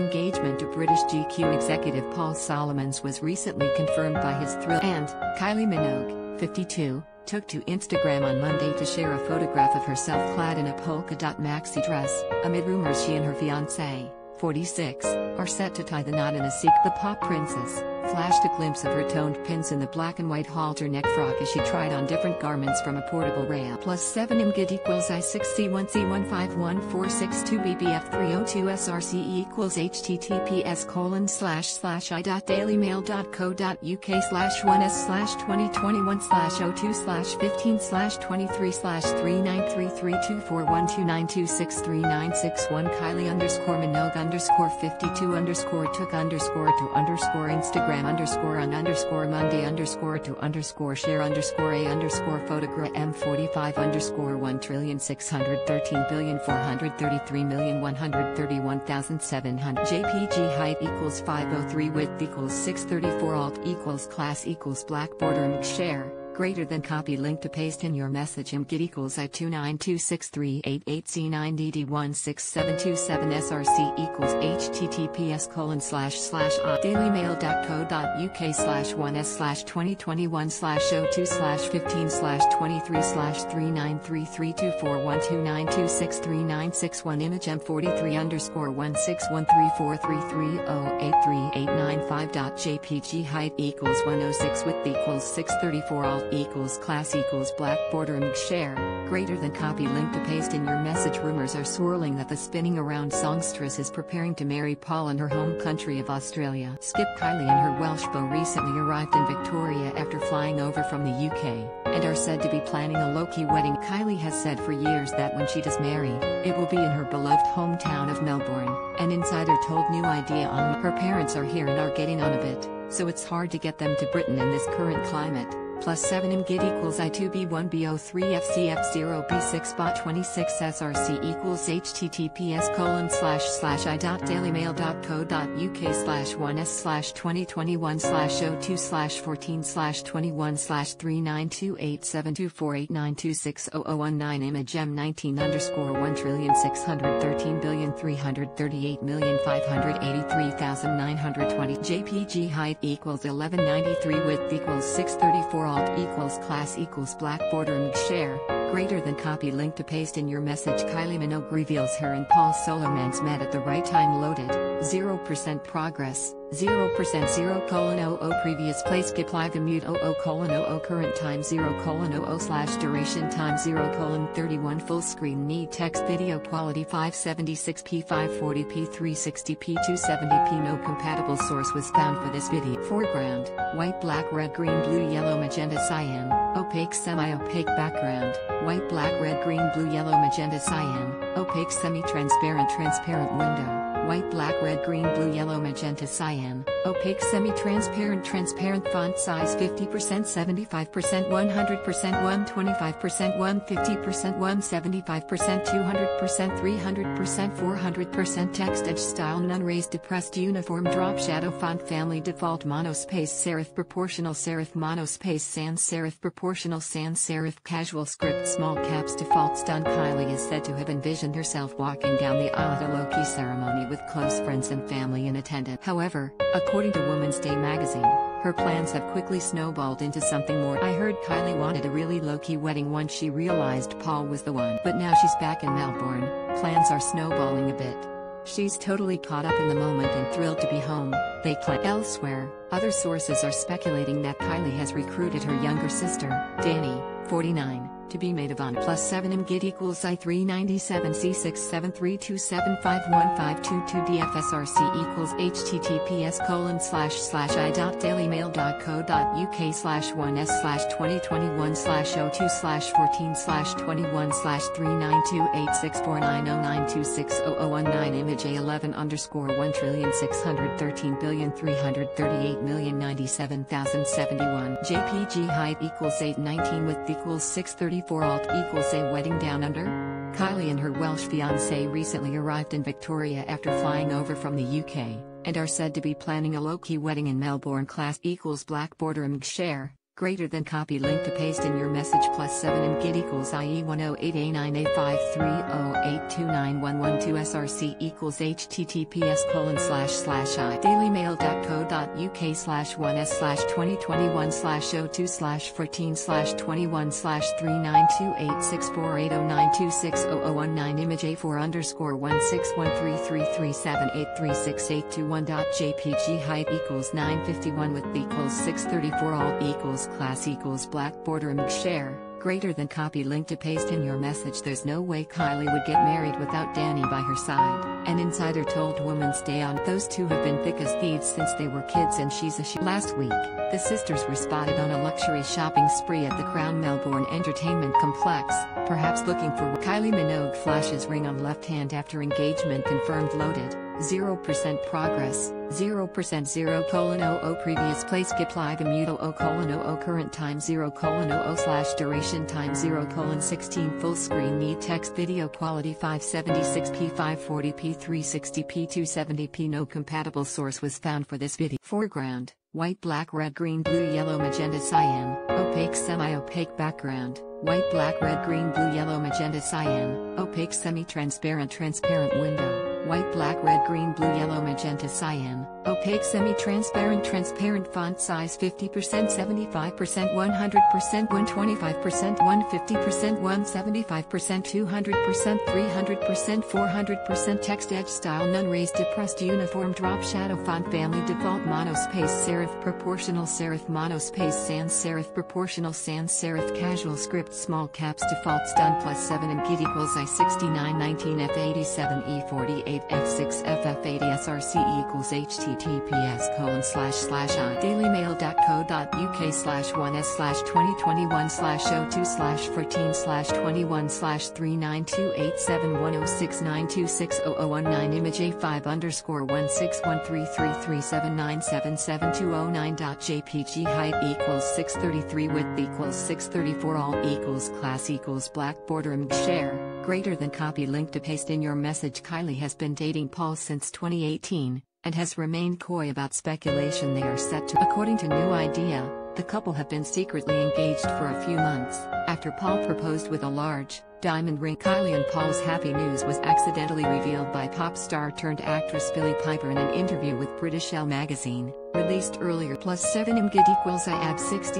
engagement to British GQ executive Paul Solomons was recently confirmed by his thrill and Kylie Minogue, 52, took to Instagram on Monday to share a photograph of herself clad in a polka dot maxi dress, amid rumors she and her fiancé, 46, are set to tie the knot in a sequel. The pop princess flashed a glimpse of her toned pins in the black and white halter neck frock as she tried on different garments from a portable rail. /6C1C15146 2BBF302SRC equals hTTPS:/i.dailymail.co.uk/1/2021/02/15/23/3933241293/392324129263961961 Kylie_Minogue_52_took_Monday_share_photogram_M45_1431343131700 JPG height equals 503 width equals 634 alt equals class equals black border share greater than copy link to paste in your message git equals i2963889d16d167src equals https://dailymail.co.uk/1s/2021/02/15/23/39332412963961 image m43_1613433083895.jpg height equals 106 width equals 634 alt equals class equals black border share greater than copy link to paste in your message. Rumors are swirling that the Spinning Around songstress is preparing to marry Paul in her home country of Australia. Skip Kylie and her Welsh beau recently arrived in Victoria after flying over from the UK, and are said to be planning a low-key wedding. Kylie has said for years that when she does marry, it will be in her beloved hometown of Melbourne. An insider told New Idea on her parents are here and are getting on a bit, so it's hard to get them to Britain in this current climate. /7mgit equals i2b1bo3fcf0b6bot26src equals https://i.dailymail.co.uk/1/2021/02/14/21/0291/2872489260019 image m19_16113385383,920 jpg height equals 1193 width equals 634 alt equals class equals black border share greater than copy link to paste in your message. Kylie Minogue reveals her and Paul Solomons met at the right time. Loaded 0% progress 0% 0:00 previous place skip live immute 00:00 current time 0:00 /duration time 0:31 full screen need text video quality 576p 540p 360p 270p no compatible source was found for this video. Foreground white black red green blue yellow magenta cyan opaque semi-opaque background white black red green blue yellow magenta cyan opaque semi-transparent transparent window white black red green blue yellow magenta cyan opaque semi-transparent transparent font size 50% 75% 100% 125% 150% 175% 200% 300% 400% text edge style none raised depressed uniform drop shadow font family default monospace serif monospace sans serif casual script small caps default stun. Kylie is said to have envisioned herself walking down the aisle at a low-key ceremony with close friends and family in attendance. However, according to Woman's Day magazine, her plans have quickly snowballed into something more. I heard Kylie wanted a really low-key wedding once she realized Paul was the one. But now she's back in Melbourne, plans are snowballing a bit. She's totally caught up in the moment and thrilled to be home, they claim. Elsewhere, other sources are speculating that Kylie has recruited her younger sister, Danny, 49, to be maid of honor. /7mgit equals i397c6732751522dfsrc equals https://i.dailymail.co.uk/1/2021/02/14/21/3928649089 image a11_1611338097071 jpg height equals 819 width equals 634 alt equals a wedding down under. Kylie and her Welsh fiancé recently arrived in Victoria after flying over from the UK, and are said to be planning a low-key wedding in Melbourne. Class equals black border share greater than copy link to paste in your message +7 and git equals IE 1089A53082911 SRC equals https://I dailymail.co.uk/1s/2021/02/14/21/39286480926001 image A4_1613337836821.jpg height equals 951 width equals 634 alt equals class equals black border and share greater than copy link to paste in your message. There's no way Kylie would get married without Danny by her side, an insider told Woman's Day on. Those two have been thick as thieves since they were kids, and she's a she. Last week, the sisters were spotted on a luxury shopping spree at the Crown Melbourne entertainment complex, perhaps looking for Kylie Minogue. Flashes ring on left hand after engagement confirmed. Loaded, 0% progress, 0%, 0:00 previous place, apply the mutual, 0:00 current time, 0:00/duration time, 0:16 full screen, need text, video quality 576p, 540p, 360p, 270p. No compatible source was found for this video. Foreground, white, black, red, green, blue, yellow, magenta, cyan, opaque, semi-opaque. Background, white, black, red, green, blue, yellow, magenta, cyan, opaque, semi-transparent, transparent. Window, white, black, red, green, blue, yellow, magenta, cyan, opaque, semi-transparent, transparent. Font size 50%, 75%, 100%, 125%, 150%, 175%, 200%, 300%, 400%. Text edge style none, raised, depressed, uniform, drop shadow. Font family default, monospace serif, proportional serif, monospace sans serif, proportional sans serif. Casual script, small caps, defaults done +7 and git equals I6919F87E48F6FF80SRC equals https://I dailymail.co.uk/1s/2021/02/14/21/39287106926001 image A5_1613337977209.jpg height equals 633 width equals 634 all equals class equals black border and share greater than copy link to paste in your message. Kylie has been dating Paul since 2018, and has remained coy about speculation they are set to. According to New Idea, the couple have been secretly engaged for a few months, after Paul proposed with a large, diamond ring. Kylie and Paul's happy news was accidentally revealed by pop star turned actress Billie Piper in an interview with British Elle magazine, released earlier. +7 imgid equals IAB606016C709021A3SRC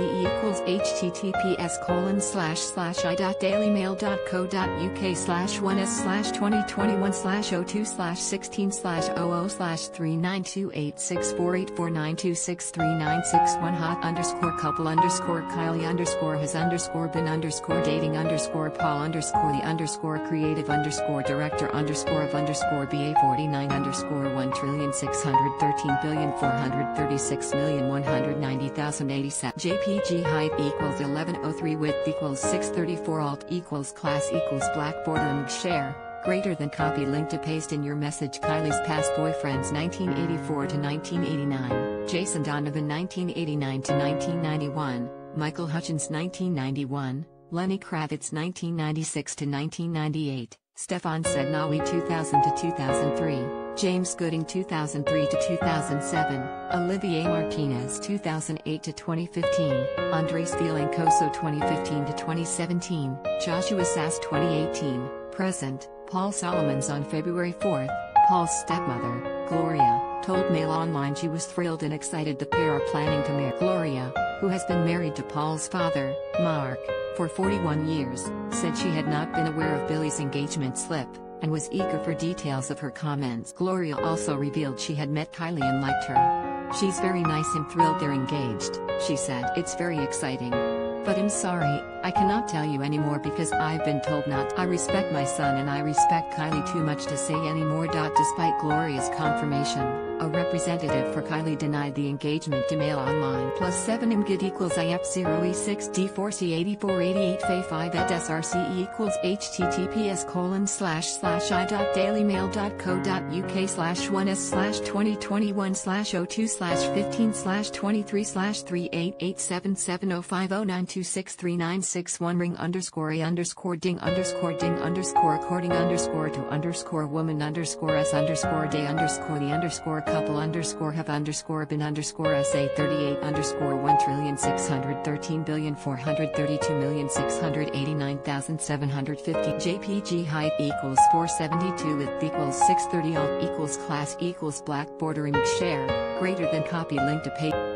equals https://i.dailymail.co.uk/1s/2021/02/16/00/3928648492639631 hot_couple_Kylie_has_been_creative_director_BA49_413,413,187 JPG height equals 1103 width equals 634 alt equals class equals black border and share greater than copy link to paste in your message. Kylie's past boyfriends 1984 to 1989, Jason Donovan 1989 to 1991, Michael Hutchence 1991, Lenny Kravitz 1996 to 1998, Stefan Sednawi 2000 to 2003, James Gooding 2003 to 2007, Olivier Martinez 2008 to 2015, Andres Vilencoso 2015 to 2017, Joshua Sass 2018, present. Paul Solomons on February 4th, Paul's stepmother, Gloria, told Mail Online she was thrilled and excited the pair are planning to marry. Gloria, who has been married to Paul's father, Mark, for 41 years, said she had not been aware of Billie's engagement slip, and was eager for details of her comments. Gloria also revealed she had met Kylie and liked her. "She's very nice and thrilled they're engaged," she said. "It's very exciting. But I'm sorry, I cannot tell you anymore because I've been told not. I respect my son and I respect Kylie too much to say anymore." Despite Gloria's confirmation, a representative for Kylie denied the engagement to Mail Online. +7 imgid equals IF0E6D4C8488Fe5@SRC equals https://I.dailymail.co.uk/1s/2021/02/15/23/3887705092 26396 1 ring underscore a underscore ding underscore according underscore to underscore woman underscore s underscore day underscore the underscore couple underscore have underscore been underscore sa 38 underscore 1,613,432,689,750 jpg height equals 472 width equals 630 alt equals class equals black bordering share greater than copy link to page.